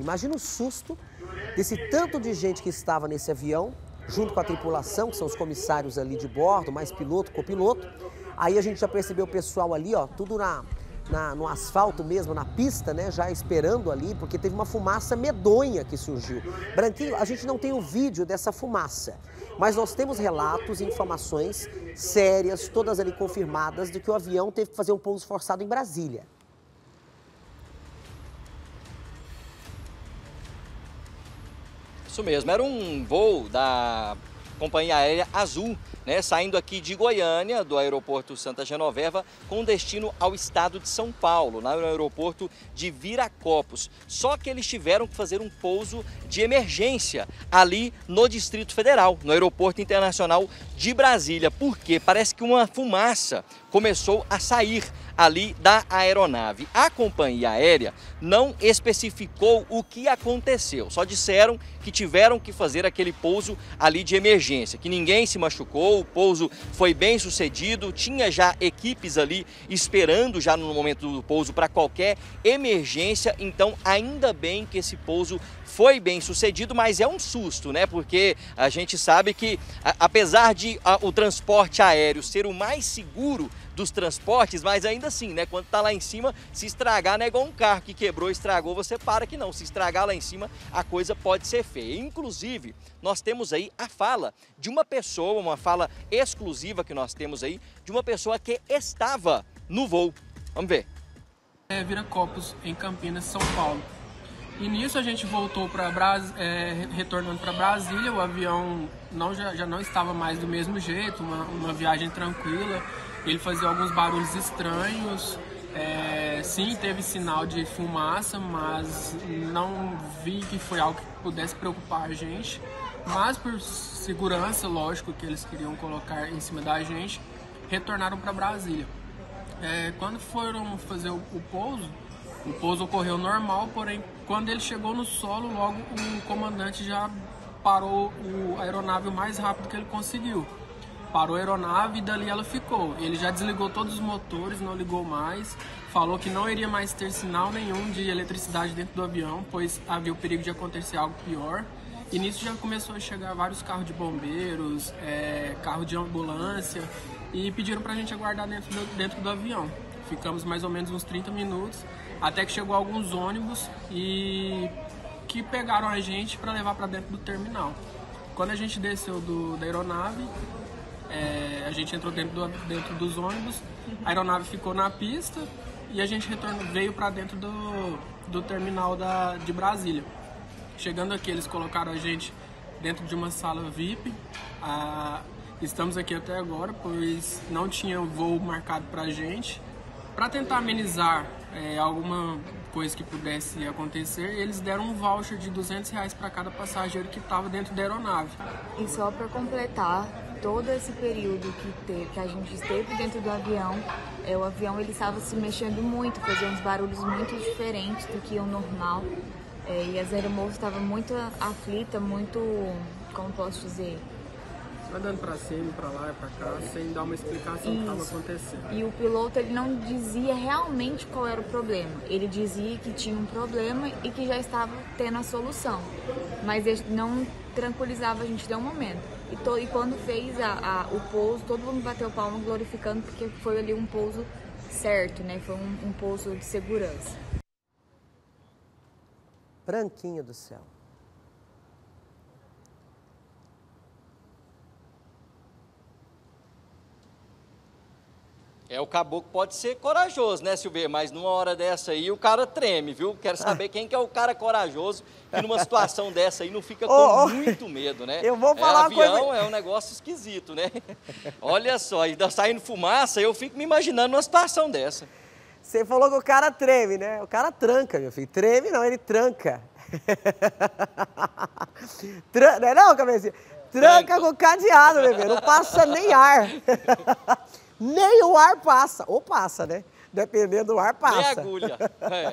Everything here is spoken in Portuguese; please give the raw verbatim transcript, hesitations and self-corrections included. Imagina o susto desse tanto de gente que estava nesse avião, junto com a tripulação, que são os comissários ali de bordo, mais piloto, copiloto. Aí a gente já percebeu o pessoal ali, ó, tudo na, na, no asfalto mesmo, na pista, né, já esperando ali, porque teve uma fumaça medonha que surgiu. Branquinho, a gente não tem o vídeo dessa fumaça, mas nós temos relatos e informações sérias, todas ali confirmadas, de que o avião teve que fazer um pouso forçado em Brasília. Isso mesmo, era um voo da companhia aérea Azul, né, saindo aqui de Goiânia, do aeroporto Santa Genoveva, com destino ao estado de São Paulo, no aeroporto de Viracopos. Só que eles tiveram que fazer um pouso de emergência ali no Distrito Federal, no aeroporto internacional de Brasília, porque parece que uma fumaça começou a sair ali da aeronave. A companhia aérea não especificou o que aconteceu, só disseram que tiveram que fazer aquele pouso ali de emergência, que ninguém se machucou, o pouso foi bem sucedido, tinha já equipes ali esperando já no momento do pouso para qualquer emergência, então ainda bem que esse pouso foi bem sucedido, mas é um susto, né? Porque a gente sabe que, a, apesar de a, o transporte aéreo ser o mais seguro dos transportes, mas ainda assim, né? Quando tá lá em cima, se estragar, não é igual um carro que quebrou, estragou, você para que não. Se estragar lá em cima, a coisa pode ser feia. Inclusive, nós temos aí a fala de uma pessoa, uma fala exclusiva que nós temos aí, de uma pessoa que estava no voo. Vamos ver. É Viracopos, em Campinas, São Paulo. E nisso a gente voltou para Brasília, é, retornando para Brasília, o avião não, já, já não estava mais do mesmo jeito, uma, uma viagem tranquila, ele fazia alguns barulhos estranhos, é, sim, teve sinal de fumaça, mas não vi que foi algo que pudesse preocupar a gente, mas por segurança, lógico, que eles queriam colocar em cima da gente, retornaram para Brasília. É, quando foram fazer o, o pouso, o pouso ocorreu normal, porém, quando ele chegou no solo, logo o comandante já parou a aeronave o mais rápido que ele conseguiu. Parou a aeronave e dali ela ficou. Ele já desligou todos os motores, não ligou mais, falou que não iria mais ter sinal nenhum de eletricidade dentro do avião, pois havia o perigo de acontecer algo pior. E nisso já começou a chegar vários carros de bombeiros, é, carro de ambulância, e pediram pra gente aguardar dentro do, dentro do avião. Ficamos mais ou menos uns trinta minutos, até que chegou alguns ônibus e que pegaram a gente para levar para dentro do terminal. Quando a gente desceu do, da aeronave, é, a gente entrou dentro, do, dentro dos ônibus, a aeronave ficou na pista e a gente retornou, veio para dentro do, do terminal da, de Brasília. Chegando aqui, eles colocaram a gente dentro de uma sala V I P. A, estamos aqui até agora, pois não tinha voo marcado para a gente. Para tentar amenizar é, alguma coisa que pudesse acontecer, eles deram um voucher de duzentos reais para cada passageiro que estava dentro da aeronave. E só para completar, todo esse período que, teve, que a gente esteve dentro do avião, é, o avião ele estava se mexendo muito, fazia uns barulhos muito diferentes do que o normal. É, e as aeromoças estavam muito aflitas, muito, como posso dizer... andando pra cima, pra lá, pra cá, sem dar uma explicação do que estava acontecendo. E o piloto ele não dizia realmente qual era o problema. Ele dizia que tinha um problema e que já estava tendo a solução. Mas ele não tranquilizava a gente de um momento. E, to, e quando fez a, a, o pouso, todo mundo bateu palma glorificando porque foi ali um pouso certo, né? Foi um, um pouso de segurança. Branquinho do céu. É, o caboclo pode ser corajoso, né, Silveira? Mas numa hora dessa aí, o cara treme, viu? Quero saber quem que é o cara corajoso que numa situação dessa aí não fica com oh, oh. muito medo, né? Eu vou falar é, avião coisa... é um negócio esquisito, né? Olha só, e tá saindo fumaça, eu fico me imaginando numa situação dessa. Você falou que o cara treme, né? O cara tranca, meu filho. Treme não, ele tranca. Tran... Não é não, cabecinha? Tranca, tranca com cadeado, bebê. Não passa nem ar. Nem o ar passa, ou passa, né? Dependendo do ar, passa. Nem agulha. É.